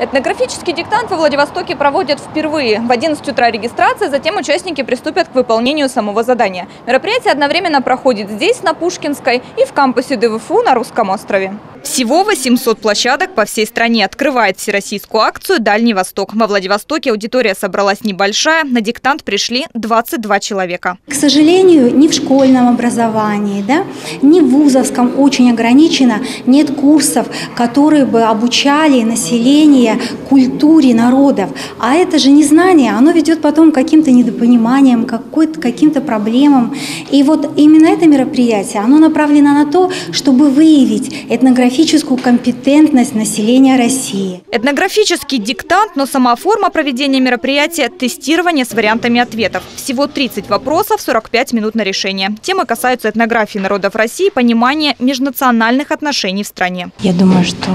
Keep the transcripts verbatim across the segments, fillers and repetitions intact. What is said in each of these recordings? Этнографический диктант во Владивостоке проводят впервые. В одиннадцать утра регистрация, затем участники приступят к выполнению самого задания. Мероприятие одновременно проходит здесь, на Пушкинской, и в кампусе ДВФУ на Русском острове. Всего восемьсот площадок по всей стране открывает всероссийскую акцию «Дальний Восток». Во Владивостоке аудитория собралась небольшая, на диктант пришли двадцать два человека. К сожалению, ни в школьном образовании, да, ни в вузовском очень ограничено, нет курсов, которые бы обучали население культуре народов. А это же незнание, оно ведет потом к каким-то недопониманиям, к каким-то проблемам. И вот именно это мероприятие, оно направлено на то, чтобы выявить этнографическую компетентность населения России. Этнографический диктант, но сама форма проведения мероприятия – тестирование с вариантами ответов. Всего тридцать вопросов, сорок пять минут на решение. Темы касаются этнографии народов России, понимания межнациональных отношений в стране. Я думаю, что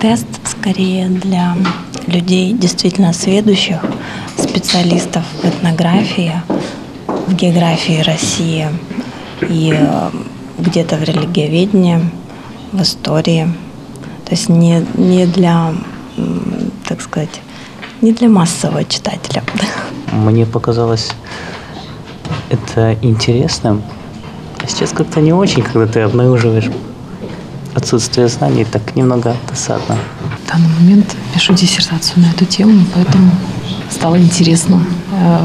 тест скорее для людей, действительно сведущих, специалистов в этнографии, в географии России и где-то в религиоведении, в истории, то есть не, не для, так сказать, не для массового читателя. Мне показалось это интересным, а сейчас как-то не очень, когда ты обнаруживаешь отсутствие знаний, так немного досадно. В данный момент пишу диссертацию на эту тему, поэтому стало интересно э,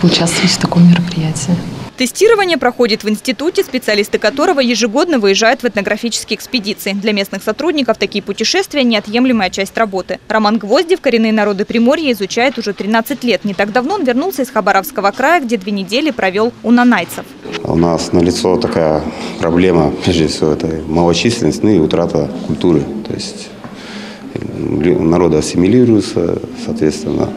поучаствовать в таком мероприятии. Тестирование проходит в институте, специалисты которого ежегодно выезжают в этнографические экспедиции. Для местных сотрудников такие путешествия – неотъемлемая часть работы. Роман Гвоздев коренные народы Приморья изучает уже тринадцать лет. Не так давно он вернулся из Хабаровского края, где две недели провел у нанайцев. У нас налицо такая проблема, прежде всего, это малочисленность, ну и утрата культуры. То есть народы ассимилируются, соответственно,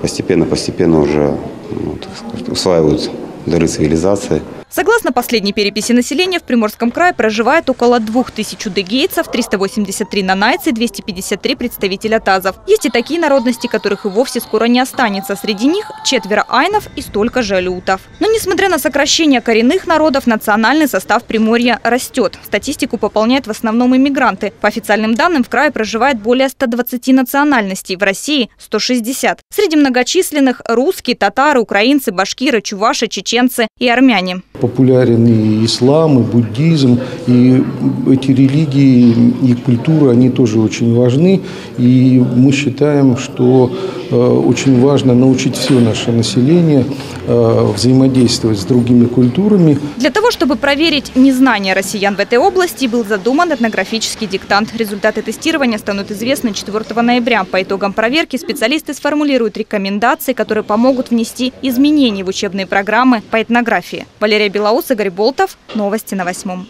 постепенно-постепенно уже, ну, так сказать, усваивают дары цивилизации. Согласно последней переписи населения, в Приморском крае проживает около двух тысяч удэгейцев, триста восемьдесят три нанайцы, двести пятьдесят три представителя тазов. Есть и такие народности, которых и вовсе скоро не останется. Среди них четверо айнов и столько же алютов. Но несмотря на сокращение коренных народов, национальный состав Приморья растет. Статистику пополняют в основном иммигранты. По официальным данным, в крае проживает более ста двадцати национальностей, в России – сто шестьдесят. Среди многочисленных – русские, татары, украинцы, башкиры, чуваши, чеченцы и армяне. Популярен и ислам, и буддизм, и эти религии, и культура, они тоже очень важны. И мы считаем, что очень важно научить все наше население взаимодействовать с другими культурами. Для того, чтобы проверить незнание россиян в этой области, был задуман этнографический диктант. Результаты тестирования станут известны четвёртого ноября. По итогам проверки специалисты сформулируют рекомендации, которые помогут внести изменения в учебные программы по этнографии. Валерия Белоус, Игорь Болтов. Новости на восьмом.